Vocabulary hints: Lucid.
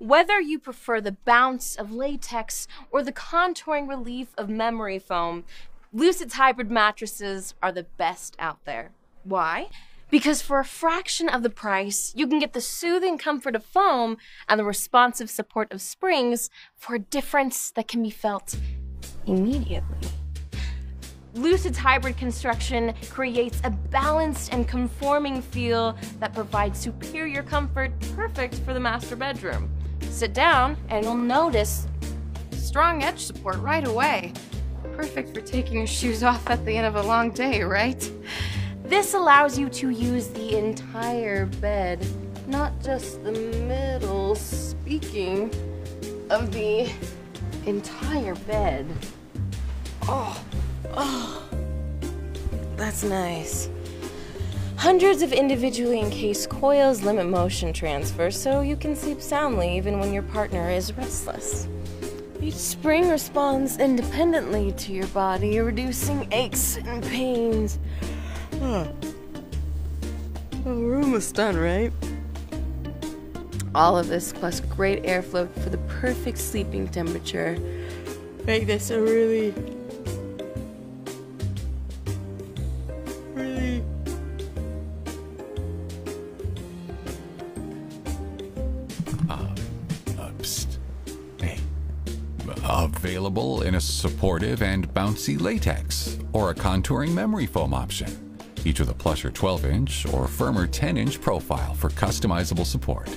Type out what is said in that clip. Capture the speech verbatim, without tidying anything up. Whether you prefer the bounce of latex or the contouring relief of memory foam, Lucid's hybrid mattresses are the best out there. Why? Because for a fraction of the price, you can get the soothing comfort of foam and the responsive support of springs for a difference that can be felt immediately. Lucid's hybrid construction creates a balanced and conforming feel that provides superior comfort, perfect for the master bedroom. Sit down and you'll notice strong edge support right away. Perfect for taking your shoes off at the end of a long day, right? This allows you to use the entire bed, not just the middle. Speaking of the entire bed, oh, oh, that's nice. Hundreds of individually encased coils limit motion transfer, so you can sleep soundly even when your partner is restless. Each spring responds independently to your body, reducing aches and pains. Huh. Well, we're almost done, right? All of this plus great airflow for the perfect sleeping temperature. Make this a really Really? Uh, uh, psst. Hey. Available in a supportive and bouncy latex or a contouring memory foam option. Each with a plusher twelve inch or firmer ten inch profile for customizable support.